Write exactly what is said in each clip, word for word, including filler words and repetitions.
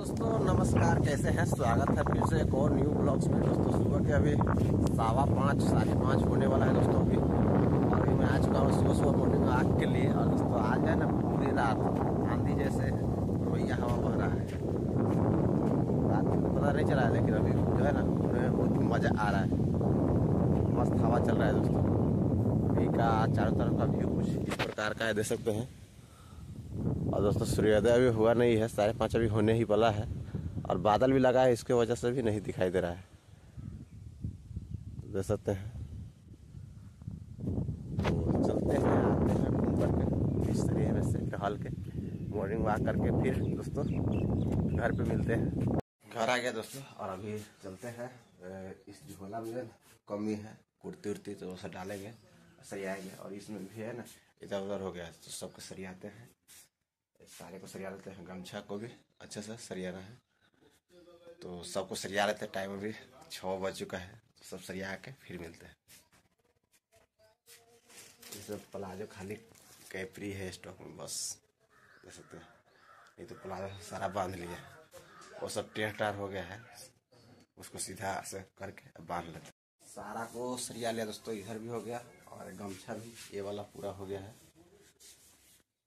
दोस्तों नमस्कार, कैसे हैं। स्वागत है फिर से एक और न्यू ब्लॉग्स में। दोस्तों सुबह के अभी सावा पाँच साढ़े पाँच होने वाला है दोस्तों। अभी अभी मैं आ चुका हूँ सुबह सुबह मॉर्निंग आग के लिए। और दोस्तों आज है ना पूरी रात आंधी जैसे रोइया हवा बह रहा है। रात को पता नहीं चला है, लेकिन अभी जो है ना घूमने में बहुत मज़ा आ रहा है। मस्त हवा चल रहा है दोस्तों। अभी का चारों तरफ का व्यू कुछ इस प्रकार का है, दे सकते हैं। और दोस्तों सूर्योदय अभी हुआ नहीं है, साढ़े पाँच अभी होने ही वाला है। और बादल भी लगा है, इसके वजह से भी नहीं दिखाई दे रहा है, देख सकते हैं। तो चलते हैं, आते हैं घूम करके इस तरीके में से टहल के मॉर्निंग वॉक करके फिर दोस्तों घर पे मिलते हैं। घर आ गया दोस्तों और अभी चलते हैं। इस झोला में कमी है, कुर्ती उर्ती तो वैसे डालेंगे, सरियाएंगे। और इसमें भी है ना इधर उधर हो गया है, तो सबको सरियाते हैं, सारे को सरिया लेते हैं। गमछा को भी अच्छे से सरियाना है, तो सबको सरिया लेते हैं। टाइम अभी छः बज चुका है, तो सब सरिया के फिर मिलते हैं। इसमें प्लाजो खाली कैपरी है स्टॉक में, बस दे सकते हैं। नहीं तो प्लाजो सारा बांध लिया है, वो सब टेढ़ टार हो गया है, उसको सीधा से करके बांध लेते। सारा को सरिया लिया दोस्तों, इधर भी हो गया और गमछा भी ये वाला पूरा हो गया है।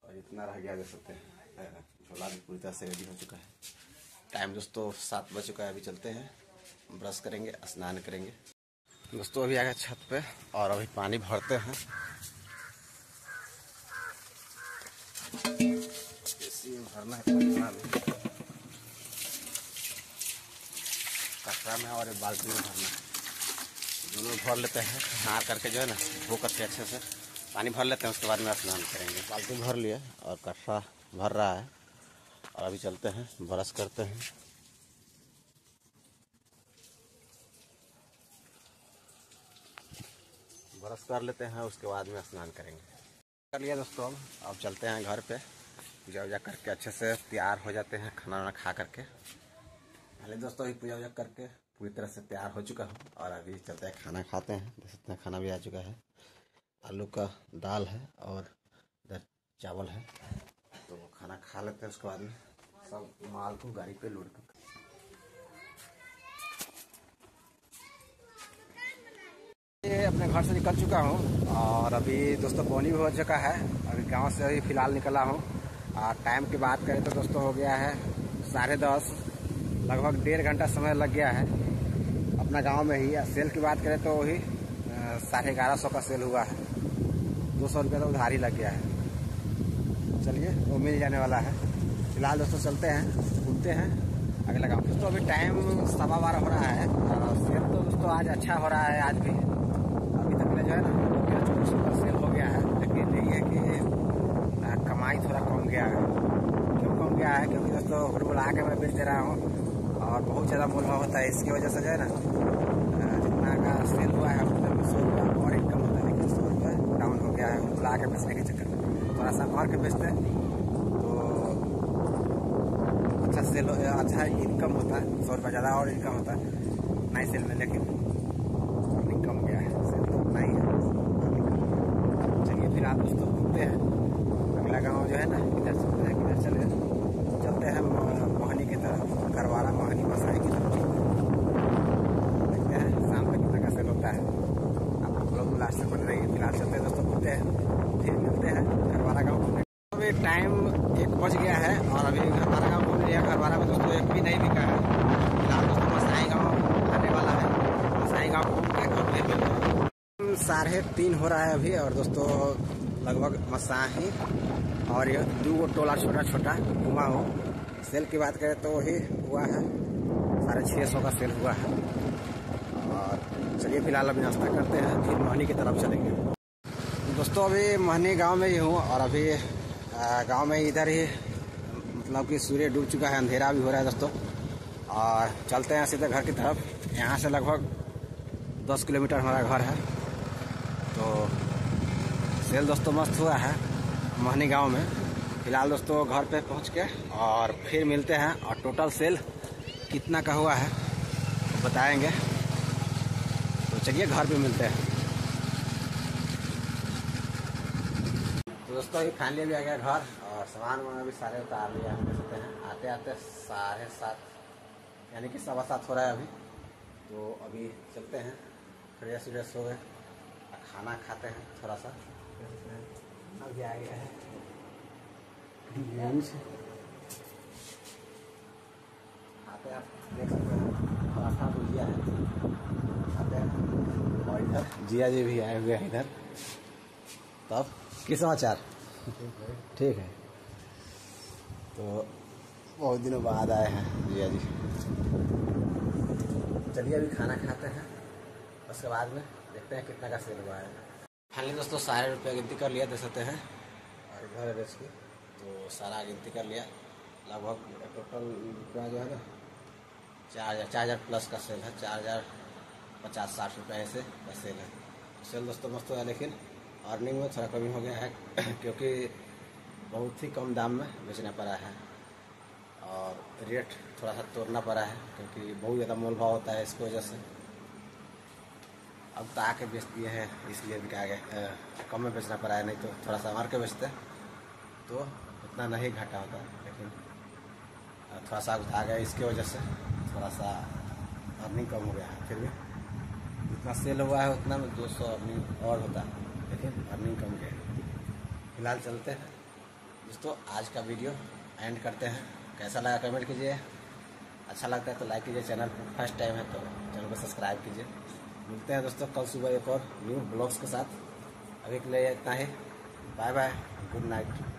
और इतना रह गया, दे सकते हैं। झोला भी पूरी तरह से रेडी हो चुका है। टाइम दोस्तों सात बज चुका है, अभी चलते हैं, ब्रश करेंगे, स्नान करेंगे। दोस्तों अभी आ गए छत पे और अभी पानी भरते हैं। इसी में भरना है कपड़ा में और बाल्टी में भरना है, दोनों भर लेते हैं। हार करके जो है ना धो करके अच्छे से पानी भर लेते हैं, उसके बाद में स्नान करेंगे। बाल्टी भर लिया और कट्ठा भर रहा है। और अभी चलते हैं, ब्रश करते हैं। ब्रश कर लेते हैं, उसके बाद में स्नान करेंगे। कर लिया दोस्तों, अब चलते हैं घर पे। पूजा वूजा करके अच्छे से तैयार हो जाते हैं, खाना वाना खा करके। पहले दोस्तों अभी पूजा वूजा करके पूरी तरह से तैयार हो चुका हूँ। और अभी चलते हैं, खाना खाते हैं। देख सकते हैं खाना भी आ चुका है, आलू का दाल है और इधर चावल है। तो खाना खा लेते हैं, उसके बाद में सब माल को गाड़ी पे लोड कर। ये अपने घर से निकल चुका हूँ और अभी दोस्तों पौनी भी हो चुका है। अभी गांव से अभी फिलहाल निकला हूँ। और टाइम की बात करें तो दोस्तों हो गया है साढ़े दस, लगभग डेढ़ घंटा समय लग गया है अपना गांव में ही। सेल की बात करें तो वही साढ़े ग्यारह सौ का सेल हुआ है, दो सौ रुपये तो उधारी लग गया है। चलिए वो मिल जाने वाला है। फिलहाल दोस्तों चलते हैं, घूमते हैं अगला गाँव। दोस्तों अभी टाइम सवा बारह हो रहा है। सेल तो दोस्तों आज अच्छा हो रहा है, आज भी अभी तक में जो है ना चौबीस सौ का सेल हो गया है। लेकिन यही है कि कमाई थोड़ा कम गया है। क्यों कम गया है? क्योंकि दोस्तों हुल बुला के मैं बेच दे रहा हूँ और बहुत ज़्यादा मुनाफा होता है। इसकी वजह से जो है ना जितना का सेल हुआ है और इनकम होता है, लेकिन सौ रुपये डाउन हो गया है बुला के बेचने के चक्कर में। थोड़ा सा मार के बेचते हैं तो अच्छा सेल, अच्छा इनकम होता है, सौ रुपये ज़्यादा और इनकम होता है नई सेल में। लेकिन इनकम गया है, सेल तो उतना ही है। चलिए फिर आप दोस्तों घूमते हैं अगला गाँव जो है ना, इधर चलते हैं। किधर चले? चलते हैं मोहनी की तरफ, करवाड़ा मोहनी मसाई की तरफ। देखते हैं शाम में कितना का सेल होता है। लास्ट तक बने रहेंगे। फिलहाल चलते हैं दोस्तों, घूमते हैं फिर मिलते हैं घरवारा गाँव घूमने। अभी टाइम एक बज गया है और अभी घरवारा गाँव घूम लिया। घरवारा में दोस्तों एक भी नहीं बिका है। फिलहाल दोस्तों मसाई गाँव आने वाला है, मसाई गाँव घूम के घूमने मिलते। साढ़े तीन हो रहा है अभी और दोस्तों लगभग मसाही और ये दो टोला छोटा छोटा घुमा हो। सेल की बात करें तो वही हुआ है, साढ़े छः सौ का सेल हुआ है। चलिए फिलहाल अभी नाश्ता करते हैं, फिर मोहनी की तरफ चलेंगे। दोस्तों अभी मोहनी गांव में ही हूँ और अभी गांव में इधर ही मतलब कि सूर्य डूब चुका है, अंधेरा भी हो रहा है दोस्तों। और चलते हैं सीधे घर की तरफ। यहाँ से लगभग दस किलोमीटर हमारा घर है। तो सेल दोस्तों मस्त हुआ है मोहनी गाँव में। फिलहाल दोस्तों घर पर पहुँच के और फिर मिलते हैं। और टोटल सेल कितना का हुआ है बताएँगे। चलिए घर पे मिलते हैं। दोस्तों ये खाने भी आ गया घर और और सामान वाना भी सारे उतार लिया हम देख सकते हैं। आते आते साढ़े सात यानी कि सवा सात हो रहा है अभी, तो अभी चलते हैं, फ्रेश व्रेश हो गए, खाना खाते हैं थोड़ा सा। अभी आ गया है लंच, आते आप देख सकते हैं पराठा भुजिया है, आते हैं। और इधर जिया जी भी आए हुए हैं इधर। तब किस समाचार? ठीक है, तो बहुत दिनों बाद आए हैं जिया जी। चलिए अभी खाना खाते हैं, उसके बाद में देखते हैं कितना का सेल हुआ है। फाइनली दोस्तों सारे रुपया गिनती कर लिया, दे सकते हैं, और इधर है बेच के, तो सारा गिनती कर लिया। लगभग टोटल रुपया जो है ना चार हज़ार चार हज़ार प्लस का सेल है, चार हज़ार पचास साठ रुपये से का सेल है। सेल दोस्तों मस्त हुआ, लेकिन अर्निंग में थोड़ा कमी हो गया है क्योंकि बहुत ही कम दाम में बेचना पड़ा है और रेट थोड़ा सा तोड़ना पड़ा है क्योंकि बहुत ज़्यादा मोल भाव होता है, इसकी वजह से अब तो आके बेच दिए हैं, इसलिए भी क्या गया कम में बेचना पड़ा है, नहीं तो थोड़ा सा मार के बेचते तो उतना नहीं घाटा होता, लेकिन थोड़ा सा आ गया, इसकी वजह से थोड़ा सा अर्निंग कम हो गया है। फिर भी जितना सेल हुआ है उतना में दो सौ अर्निंग और होता है, लेकिन अर्निंग कम गए। फिलहाल चलते हैं दोस्तों, आज का वीडियो एंड करते हैं। कैसा लगा कमेंट कीजिए, अच्छा लगता है तो लाइक कीजिए, चैनल पर फर्स्ट टाइम है तो चैनल को सब्सक्राइब कीजिए। मिलते हैं दोस्तों कल सुबह एक और न्यू ब्लॉग्स के साथ, अभी के लिए इतना ही, बाय बाय, गुड नाइट।